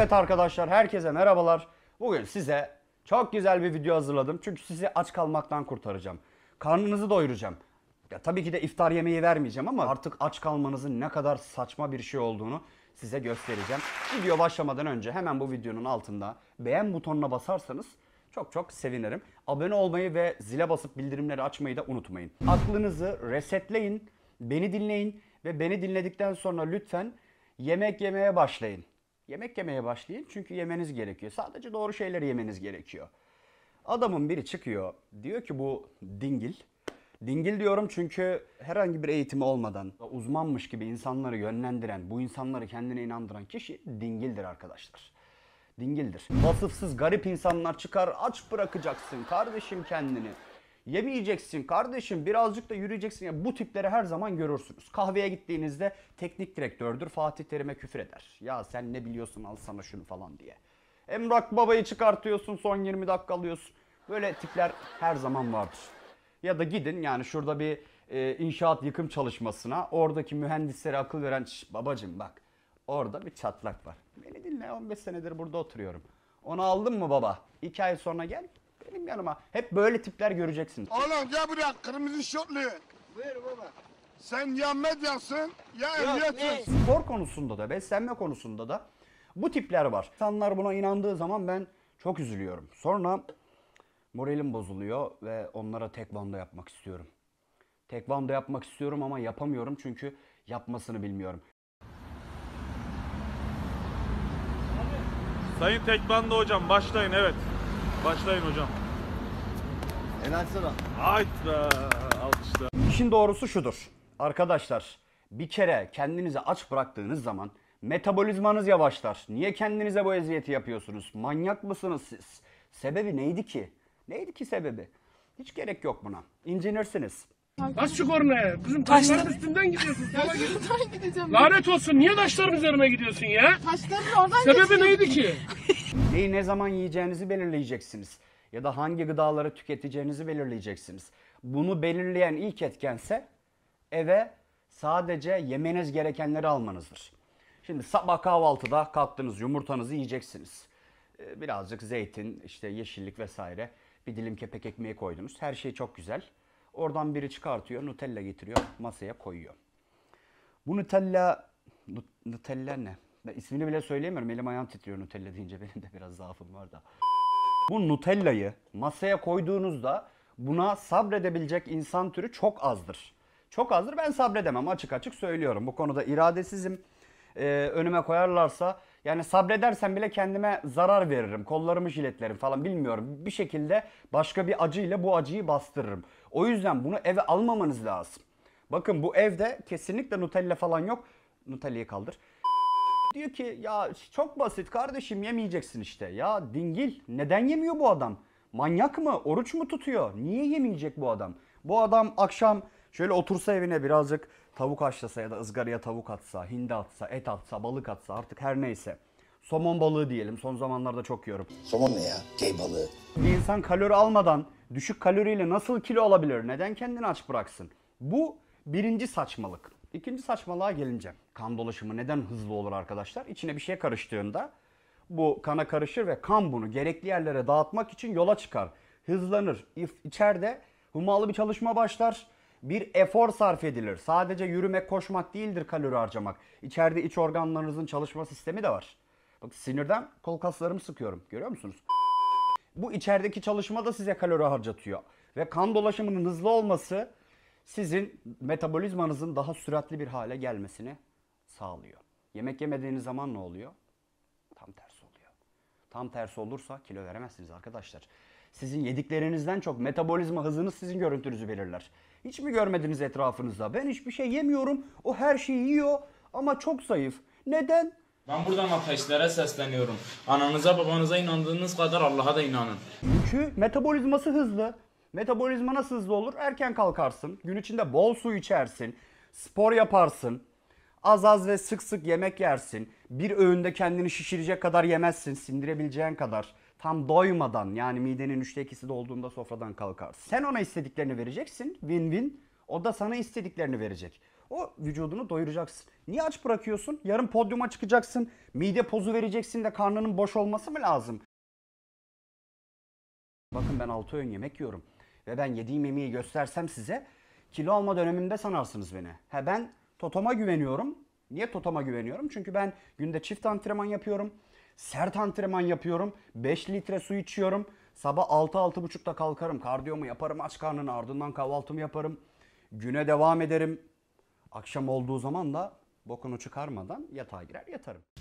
Evet arkadaşlar, herkese merhabalar. Bugün size çok güzel bir video hazırladım. Çünkü sizi aç kalmaktan kurtaracağım. Karnınızı doyuracağım. Ya, tabii ki de iftar yemeği vermeyeceğim ama artık aç kalmanızın ne kadar saçma bir şey olduğunu size göstereceğim. Video başlamadan önce hemen bu videonun altında beğen butonuna basarsanız çok çok sevinirim. Abone olmayı ve zile basıp bildirimleri açmayı da unutmayın. Aklınızı resetleyin, beni dinleyin ve beni dinledikten sonra lütfen yemek yemeye başlayın. Yemek yemeye başlayın çünkü yemeniz gerekiyor. Sadece doğru şeyleri yemeniz gerekiyor. Adamın biri çıkıyor, diyor ki bu dingil. Dingil diyorum çünkü herhangi bir eğitimi olmadan uzmanmış gibi insanları yönlendiren, bu insanları kendine inandıran kişi dingildir arkadaşlar. Dingildir. Vasıfsız garip insanlar çıkar, aç bırakacaksın kardeşim kendini. Yemeyeceksin kardeşim, birazcık da yürüyeceksin. Yani bu tipleri her zaman görürsünüz. Kahveye gittiğinizde teknik direktördür, Fatih Terim'e küfür eder. Ya sen ne biliyorsun, al sana şunu falan diye. Emrak Baba'yı çıkartıyorsun, son 20 dakika alıyorsun. Böyle tipler her zaman vardır. Ya da gidin yani şurada bir inşaat yıkım çalışmasına, oradaki mühendislere akıl veren, babacım bak orada bir çatlak var. Beni dinle, 15 senedir burada oturuyorum. Onu aldın mı baba? 2 ay sonra gel. Benim yanıma. Hep böyle tipler göreceksiniz. Oğlum gel buraya, kırmızı şortlu. Buyur baba. Sen ya medyasın ya emniyetin. Spor konusunda da, beslenme konusunda da bu tipler var. İnsanlar buna inandığı zaman ben çok üzülüyorum. Sonra moralim bozuluyor ve onlara tekvando yapmak istiyorum. Tekvando yapmak istiyorum ama yapamıyorum çünkü yapmasını bilmiyorum. Sayın tekvando hocam başlayın, evet. Başlayın hocam. Helal sana. Hayt be, alkışlar. İşin doğrusu şudur. Arkadaşlar, bir kere kendinizi aç bıraktığınız zaman metabolizmanız yavaşlar. Niye kendinize bu eziyeti yapıyorsunuz? Manyak mısınız siz? Sebebi neydi ki? Neydi ki sebebi? Hiç gerek yok buna. İncinirsiniz. Bas şu kornaya. Kızım taşların üstünden gidiyorsun. Taşlardan gideceğim. Lanet olsun. Niye taşların üzerine gidiyorsun ya? Taşların oradan sebebi geçiyor. Neydi ki? Neyi ne zaman yiyeceğinizi belirleyeceksiniz. Ya da hangi gıdaları tüketeceğinizi belirleyeceksiniz. Bunu belirleyen ilk etkense eve sadece yemeniz gerekenleri almanızdır. Şimdi sabah kahvaltıda kalktınız, yumurtanızı yiyeceksiniz. Birazcık zeytin, işte yeşillik vesaire. Bir dilim kepek ekmeği koydunuz. Her şey çok güzel. Oradan biri çıkartıyor, Nutella getiriyor, masaya koyuyor. Bu Nutella ne? Ben ismini bile söyleyemiyorum. Elim ayağım titriyor Nutella deyince, benim de biraz zaafım var da. Bu Nutella'yı masaya koyduğunuzda buna sabredebilecek insan türü çok azdır. Çok azdır. Ben sabredemem, açık açık söylüyorum. Bu konuda iradesizim. Önüme koyarlarsa yani sabredersem bile kendime zarar veririm. Kollarımı jiletlerim falan, bilmiyorum. Bir şekilde başka bir acıyla bu acıyı bastırırım. O yüzden bunu eve almamanız lazım. Bakın bu evde kesinlikle Nutella falan yok. Nutella'yı kaldır. Diyor ki ya çok basit kardeşim, yemeyeceksin işte. Ya dingil, neden yemiyor bu adam? Manyak mı? Oruç mu tutuyor? Niye yemeyecek bu adam? Bu adam akşam şöyle otursa evine, birazcık tavuk haşlasa ya da ızgaraya tavuk atsa, hindi atsa, et atsa, balık atsa, artık her neyse. Somon balığı diyelim, son zamanlarda çok yiyorum. Somon ne ya? Şey balığı. Bir insan kalori almadan düşük kaloriyle nasıl kilo alabilir? Neden kendini aç bıraksın? Bu birinci saçmalık. İkinci saçmalığa gelince, kan dolaşımı neden hızlı olur arkadaşlar? İçine bir şey karıştığında bu kana karışır ve kan bunu gerekli yerlere dağıtmak için yola çıkar. Hızlanır. İçeride hummalı bir çalışma başlar. Bir efor sarf edilir. Sadece yürümek, koşmak değildir kalori harcamak. İçeride iç organlarınızın çalışma sistemi de var. Bak sinirden kol kaslarımı sıkıyorum. Görüyor musunuz? Bu içerideki çalışma da size kalori harcatıyor. Ve kan dolaşımının hızlı olması sizin metabolizmanızın daha süratli bir hale gelmesini sağlıyor. Yemek yemediğiniz zaman ne oluyor? Tam tersi oluyor. Tam tersi olursa kilo veremezsiniz arkadaşlar. Sizin yediklerinizden çok metabolizma hızınız sizin görüntünüzü belirler. Hiç mi görmediniz etrafınızda? Ben hiçbir şey yemiyorum, o her şeyi yiyor ama çok zayıf. Neden? Ben buradan ateşlere sesleniyorum. Ananıza babanıza inandığınız kadar Allah'a da inanın. Çünkü metabolizması hızlı. Metabolizma nasıl hızlı olur? Erken kalkarsın, gün içinde bol su içersin, spor yaparsın, az az ve sık sık yemek yersin. Bir öğünde kendini şişirecek kadar yemezsin, sindirebileceğin kadar. Tam doymadan, yani midenin 3'te 2'si dolduğunda sofradan kalkarsın. Sen ona istediklerini vereceksin, win-win. O da sana istediklerini verecek. o vücudunu doyuracaksın. Niye aç bırakıyorsun? Yarın podyuma çıkacaksın, mide pozu vereceksin de karnının boş olması mı lazım? Bakın ben 6 öğün yemek yiyorum ve ben yediğim yemeği göstersem size kilo alma döneminde sanarsınız beni. Ha, ben Totom'a güveniyorum. Niye Totom'a güveniyorum? Çünkü ben günde çift antrenman yapıyorum, sert antrenman yapıyorum, 5 litre su içiyorum. Sabah 6-6.30'da kalkarım, kardiyomu yaparım aç karnına, ardından kahvaltımı yaparım. Güne devam ederim. Akşam olduğu zaman da bokunu çıkarmadan yatağa girer yatarım.